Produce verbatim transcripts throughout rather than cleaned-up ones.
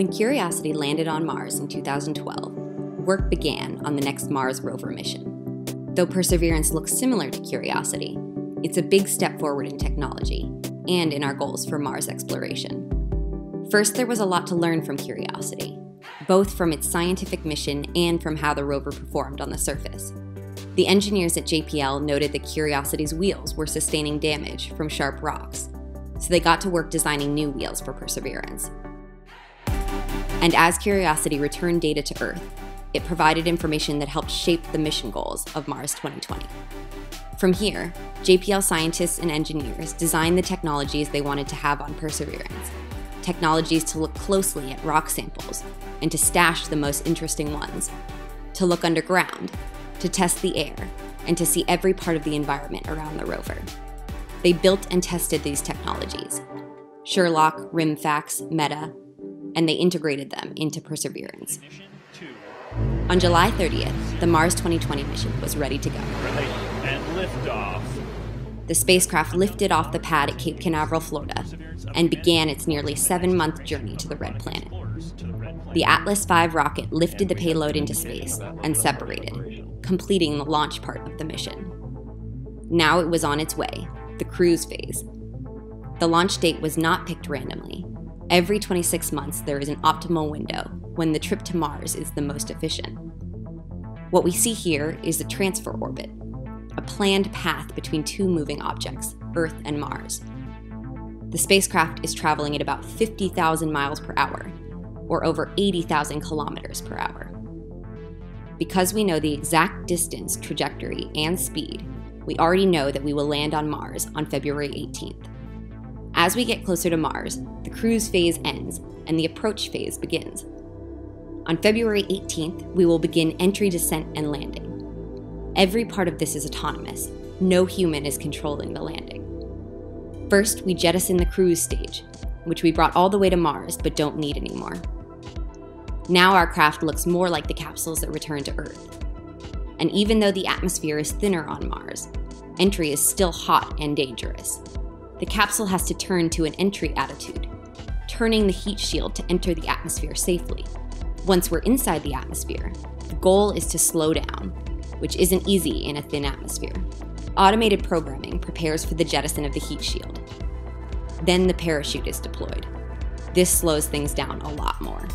When Curiosity landed on Mars in two thousand twelve, work began on the next Mars rover mission. Though Perseverance looks similar to Curiosity, it's a big step forward in technology and in our goals for Mars exploration. First, there was a lot to learn from Curiosity, both from its scientific mission and from how the rover performed on the surface. The engineers at J P L noted that Curiosity's wheels were sustaining damage from sharp rocks, so they got to work designing new wheels for Perseverance. And as Curiosity returned data to Earth, it provided information that helped shape the mission goals of Mars twenty twenty. From here, J P L scientists and engineers designed the technologies they wanted to have on Perseverance, technologies to look closely at rock samples and to stash the most interesting ones, to look underground, to test the air, and to see every part of the environment around the rover. They built and tested these technologies, Sherlock, RIMFAX, MEDA, and they integrated them into Perseverance. On July thirtieth, the Mars twenty twenty mission was ready to go. And lift off. The spacecraft lifted off the pad at Cape Canaveral, Florida, and began its nearly seven-month journey to the Red Planet. The Atlas five rocket lifted the payload into space and separated, completing the launch part of the mission. Now it was on its way, the cruise phase. The launch date was not picked randomly. Every twenty-six months, there is an optimal window when the trip to Mars is the most efficient. What we see here is the transfer orbit, a planned path between two moving objects, Earth and Mars. The spacecraft is traveling at about fifty thousand miles per hour, or over eighty thousand kilometers per hour. Because we know the exact distance, trajectory, and speed, we already know that we will land on Mars on February eighteenth. As we get closer to Mars, the cruise phase ends and the approach phase begins. On February eighteenth, we will begin entry, descent, and landing. Every part of this is autonomous. No human is controlling the landing. First, we jettison the cruise stage, which we brought all the way to Mars but don't need anymore. Now our craft looks more like the capsules that return to Earth. And even though the atmosphere is thinner on Mars, entry is still hot and dangerous. The capsule has to turn to an entry attitude, turning the heat shield to enter the atmosphere safely. Once we're inside the atmosphere, the goal is to slow down, which isn't easy in a thin atmosphere. Automated programming prepares for the jettison of the heat shield. Then the parachute is deployed. This slows things down a lot more.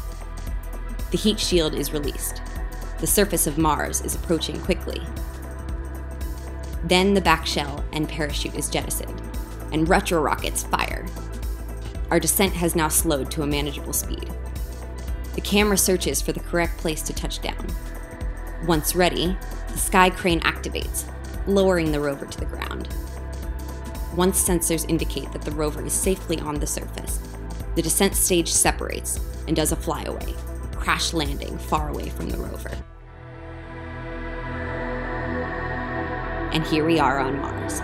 The heat shield is released. The surface of Mars is approaching quickly. Then the back shell and parachute is jettisoned, and retro rockets fire. Our descent has now slowed to a manageable speed. The camera searches for the correct place to touch down. Once ready, the sky crane activates, lowering the rover to the ground. Once sensors indicate that the rover is safely on the surface, the descent stage separates and does a flyaway, crash landing far away from the rover. And here we are on Mars.